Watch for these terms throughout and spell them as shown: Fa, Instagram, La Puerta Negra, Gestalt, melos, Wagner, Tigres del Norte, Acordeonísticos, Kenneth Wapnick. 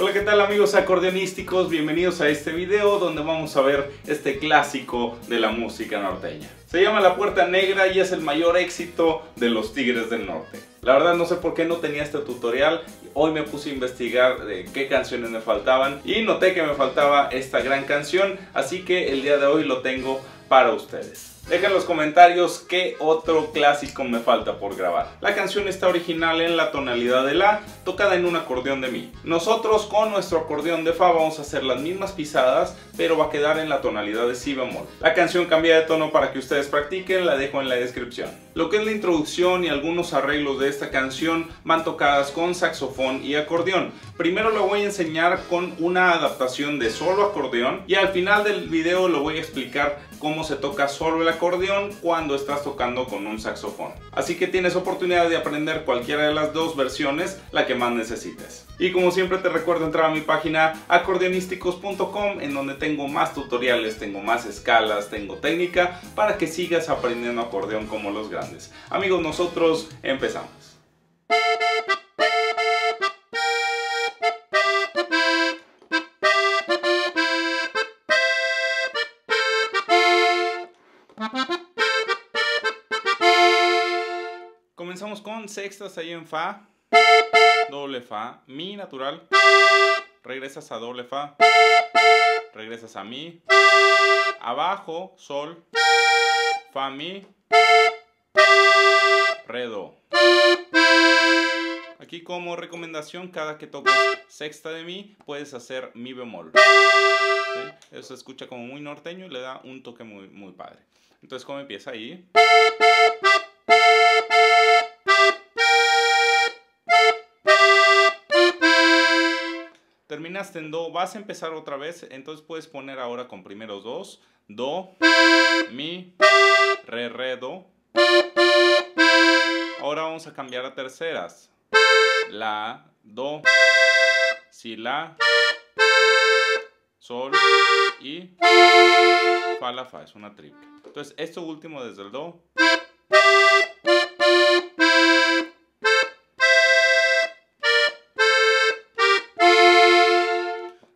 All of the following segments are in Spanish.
Hola, ¿qué tal amigos acordeonísticos? Bienvenidos a este video donde vamos a ver este clásico de la música norteña. Se llama La Puerta Negra y es el mayor éxito de los Tigres del Norte. La verdad no sé por qué no tenía este tutorial. Hoy me puse a investigar de qué canciones me faltaban y noté que me faltaba esta gran canción, así que el día de hoy lo tengo para ustedes. Dejen en los comentarios qué otro clásico me falta por grabar. La canción está original en la tonalidad de La, tocada en un acordeón de Mi. Nosotros con nuestro acordeón de Fa vamos a hacer las mismas pisadas, pero va a quedar en la tonalidad de Si bemol. La canción cambia de tono para que ustedes practiquen, la dejo en la descripción. Lo que es la introducción y algunos arreglos de esta canción van tocadas con saxofón y acordeón. Primero lo voy a enseñar con una adaptación de solo acordeón y al final del video lo voy a explicar cómo se toca solo el acordeón cuando estás tocando con un saxofón. Así que tienes oportunidad de aprender cualquiera de las dos versiones, la que más necesites. Y como siempre te recuerdo entrar a mi página acordeonísticos.com, en donde tengo más tutoriales, tengo más escalas, tengo técnica para que sigas aprendiendo acordeón como los grandes. Amigos, nosotros empezamos. Comenzamos con sextas ahí en Fa, doble Fa, Mi natural, regresas a doble Fa, regresas a Mi, abajo, Sol, Fa, Mi, Re, Do. Aquí como recomendación, cada que toques sexta de Mi, puedes hacer Mi bemol. ¿Sí? Eso se escucha como muy norteño y le da un toque muy padre. Entonces, ¿cómo empieza ahí? Terminaste en Do, vas a empezar otra vez, entonces puedes poner ahora con primeros dos, Do, Mi, Re, Re, Do. Ahora vamos a cambiar a terceras, La, Do, Si, La, Sol y Fa, La, Fa, es una triple. Entonces esto último desde el Do.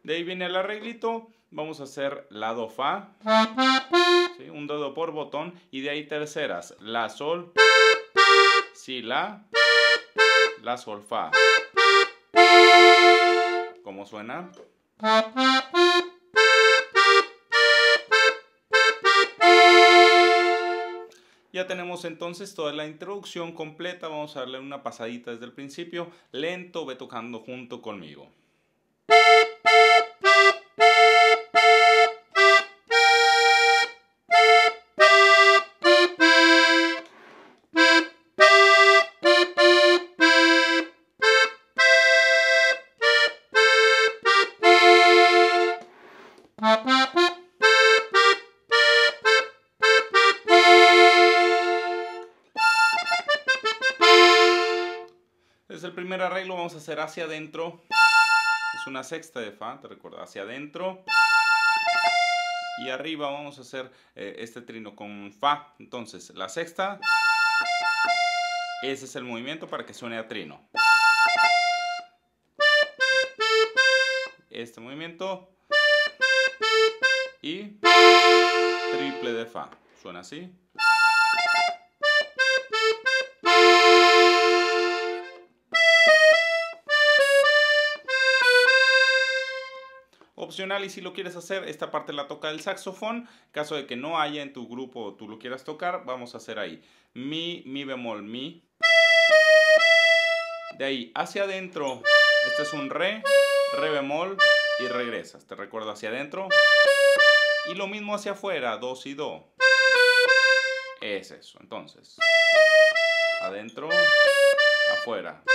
De ahí viene el arreglito, vamos a hacer La, Do, Fa, ¿sí? Un dedo por botón y de ahí terceras, La, Sol, Si, La, La, Sol, Fa. ¿Cómo suena? Ya tenemos entonces toda la introducción completa, vamos a darle una pasadita desde el principio, lento, ve tocando junto conmigo. Desde el primer arreglo vamos a hacer hacia adentro, es una sexta de Fa, te recuerdo, hacia adentro y arriba vamos a hacer este trino con Fa, entonces la sexta, ese es el movimiento para que suene a trino, este movimiento y triple de Fa, suena así. Opcional, y si lo quieres hacer, esta parte la toca el saxofón. En caso de que no haya en tu grupo o tú lo quieras tocar, vamos a hacer ahí Mi, Mi bemol, Mi. De ahí hacia adentro, este es un Re, Re bemol y regresas. Te recuerdo hacia adentro. Y lo mismo hacia afuera, Do, Si, Do. Es eso, entonces. Adentro, afuera. Dos.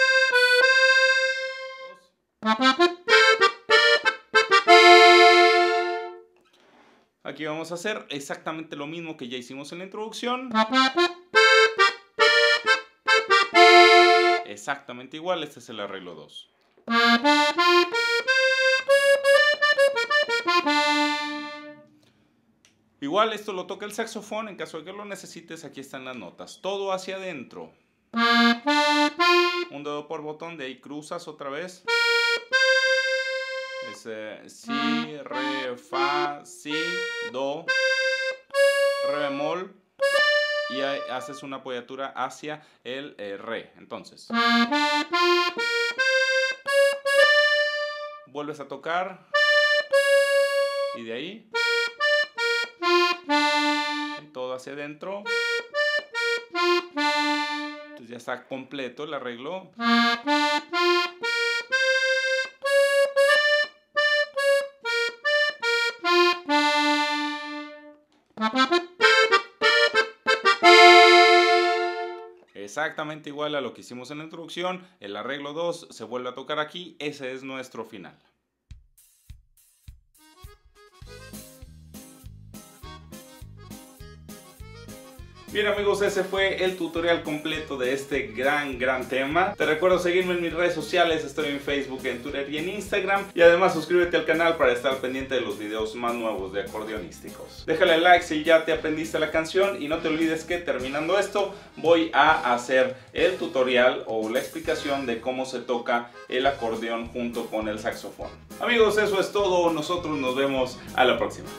Aquí vamos a hacer exactamente lo mismo que ya hicimos en la introducción. Exactamente igual, este es el arreglo 2. Igual esto lo toca el saxofón, en caso de que lo necesites, aquí están las notas. Todo hacia adentro. Un dedo por botón, de ahí cruzas otra vez. Es si, re, fa, si, do, re bemol. Y haces una apoyatura hacia el re. Entonces vuelves a tocar. Y de ahí todo hacia adentro. Entonces ya está completo el arreglo. Exactamente igual a lo que hicimos en la introducción, el arreglo 2 se vuelve a tocar aquí, ese es nuestro final. Bien amigos, ese fue el tutorial completo de este gran tema. Te recuerdo seguirme en mis redes sociales, estoy en Facebook, en Twitter y en Instagram. Y además suscríbete al canal para estar pendiente de los videos más nuevos de Acordeonísticos. Déjale like si ya te aprendiste la canción y no te olvides que terminando esto voy a hacer el tutorial o la explicación de cómo se toca el acordeón junto con el saxofón. Amigos, eso es todo, nosotros nos vemos a la próxima.